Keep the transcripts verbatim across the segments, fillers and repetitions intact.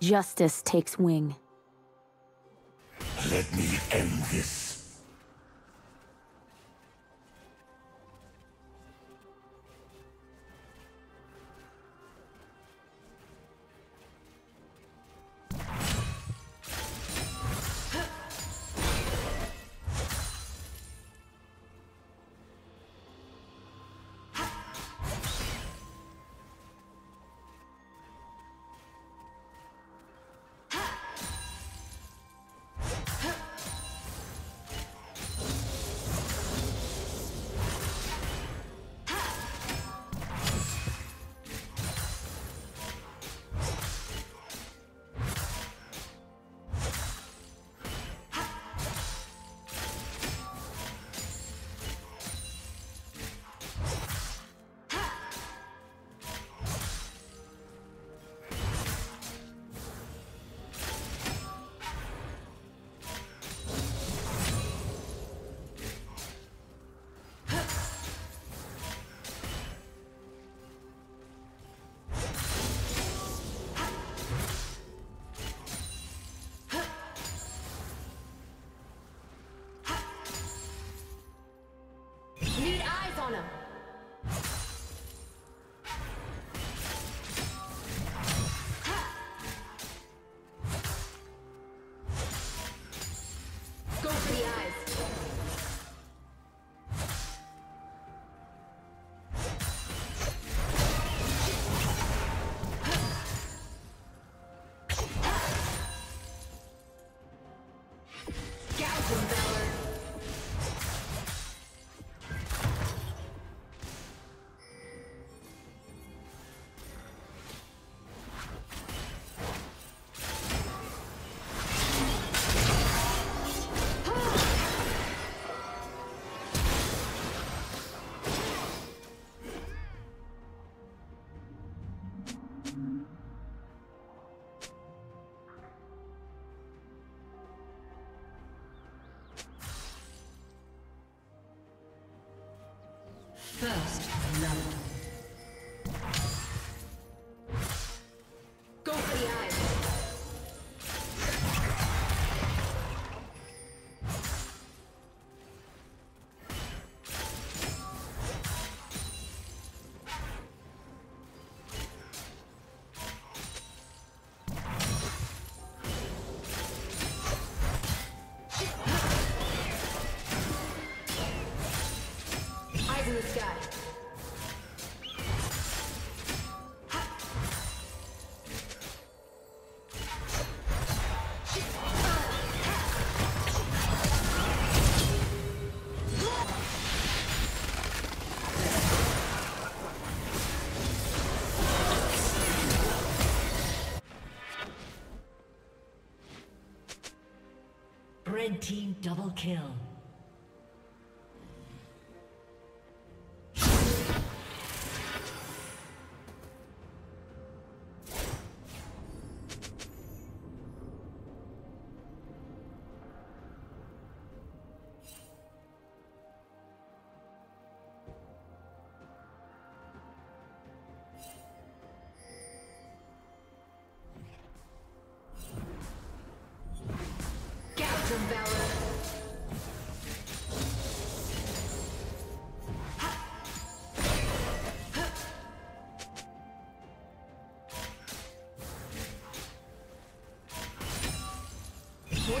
Justice takes wing. Let me end this. First love. Red team double kill. What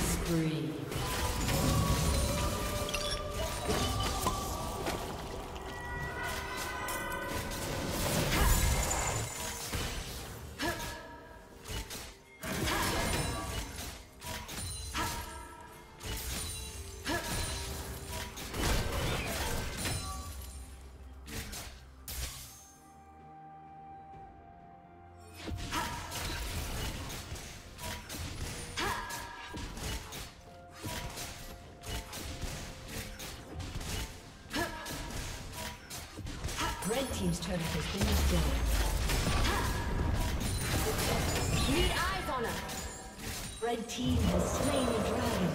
spree. Red team's turret has been destroyed. Need eyes on her. Red team has slain the dragon.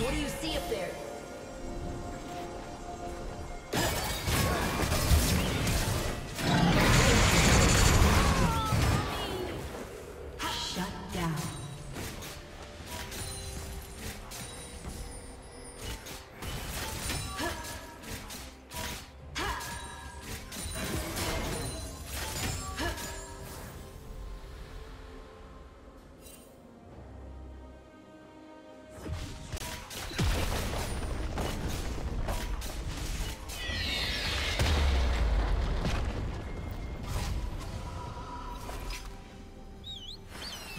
What do you see up there?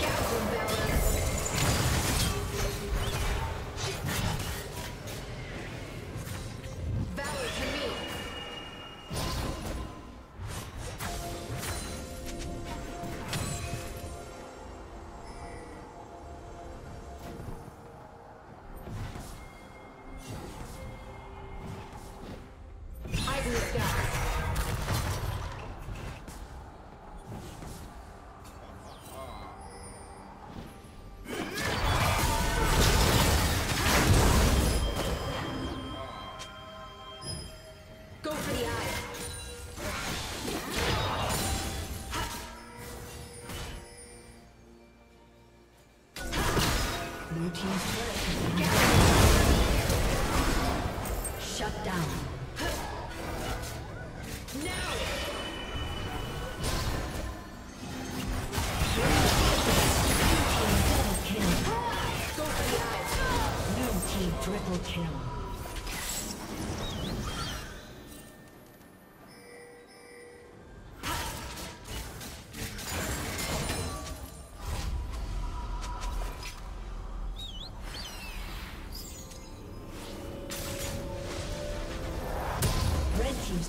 Captain Bell. team's turret has been destroyed. Shut down. Triple kill. Red team's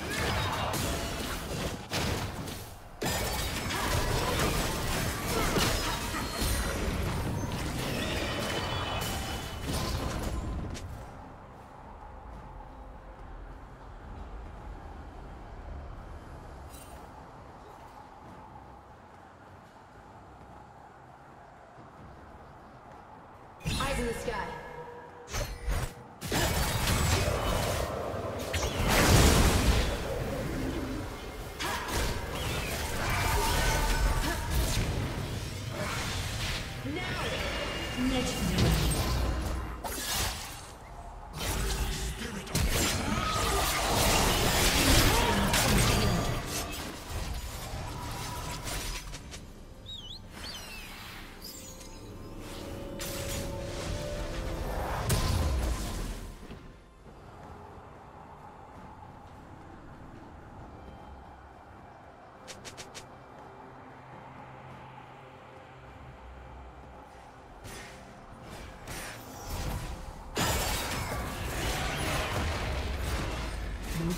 In the sky. Now, next time. Blue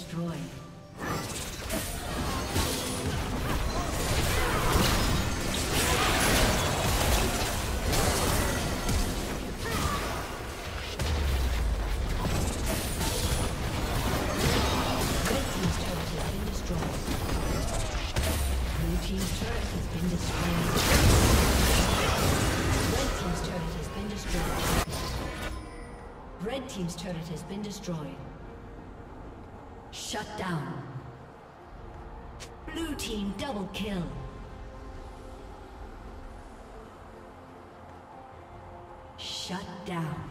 Destroyed. Red Team's turret has been destroyed. Shut down. Blue Team double kill. Shut down.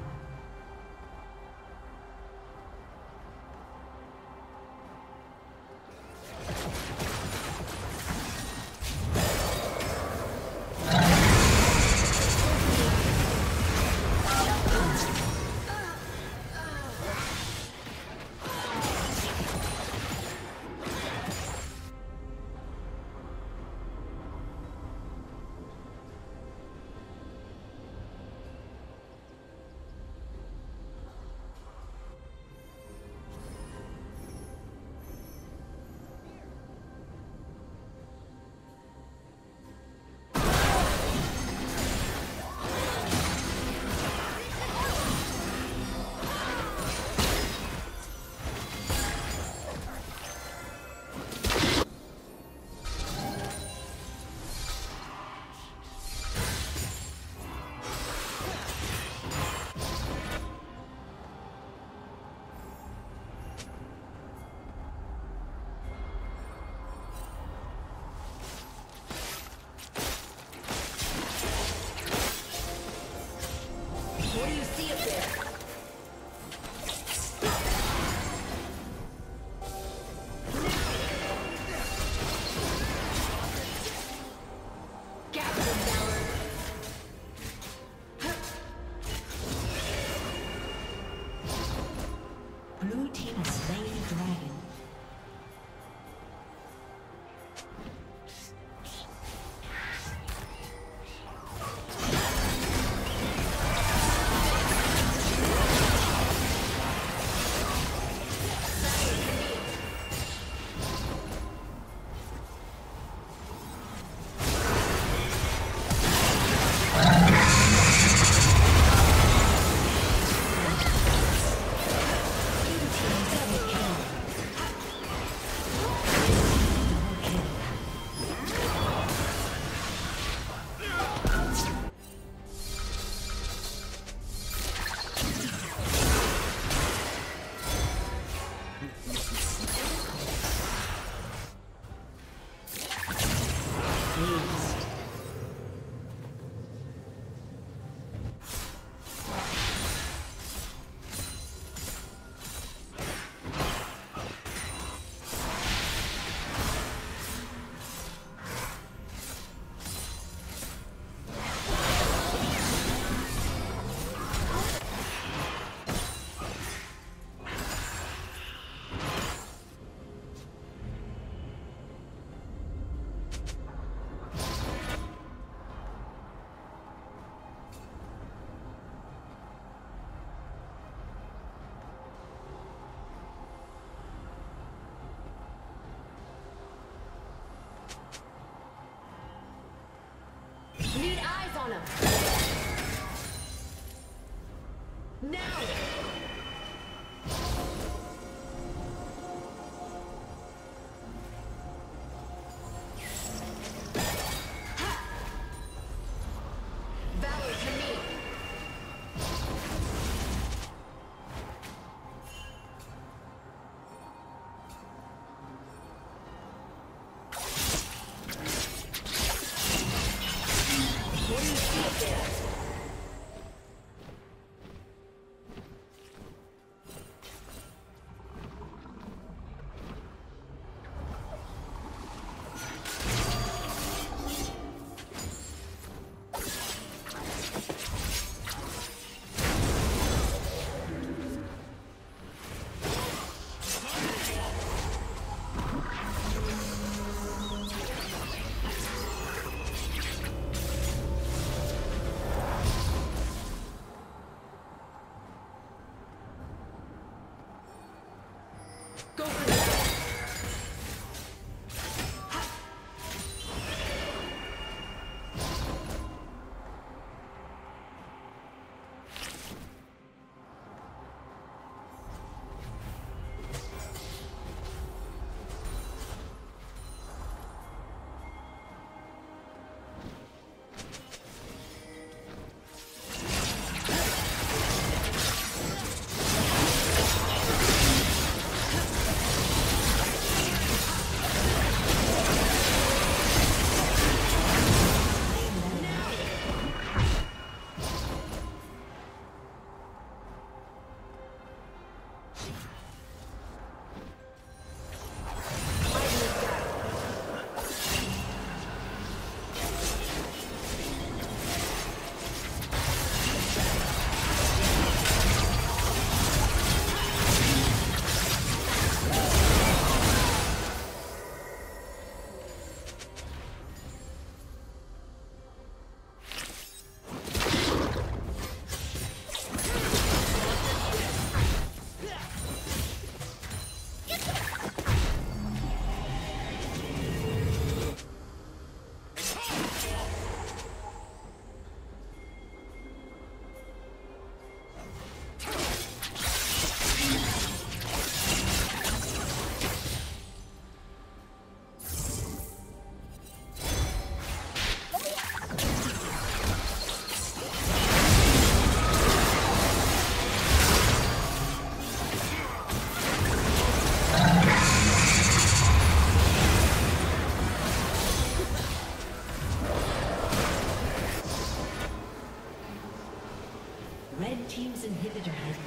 What do you see?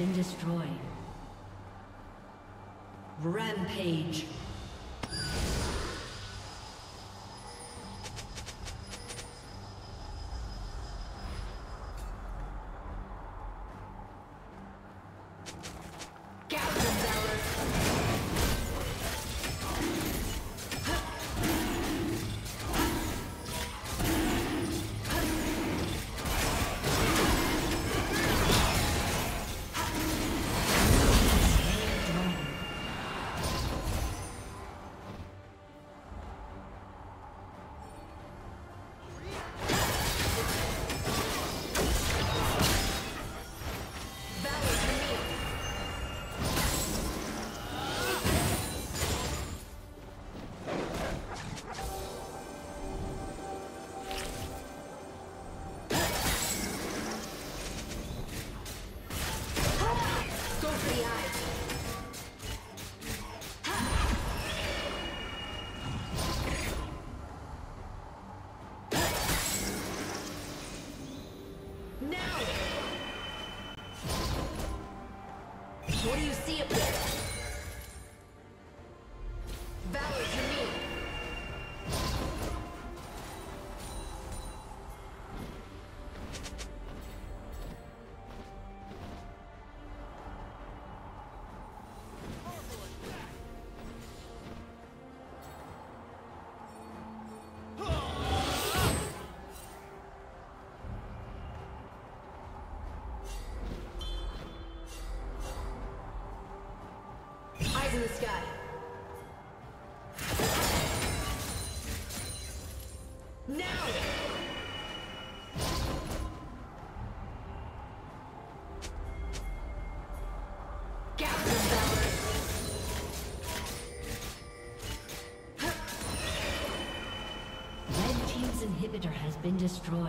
been destroyed. Rampage. What do you see up there? Valor to me! In the sky. Now! Gather the power. Red team's inhibitor has been destroyed.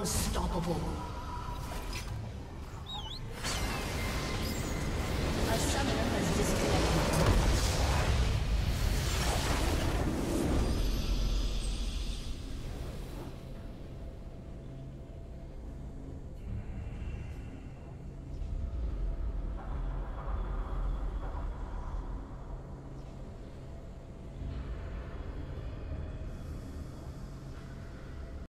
unstoppable.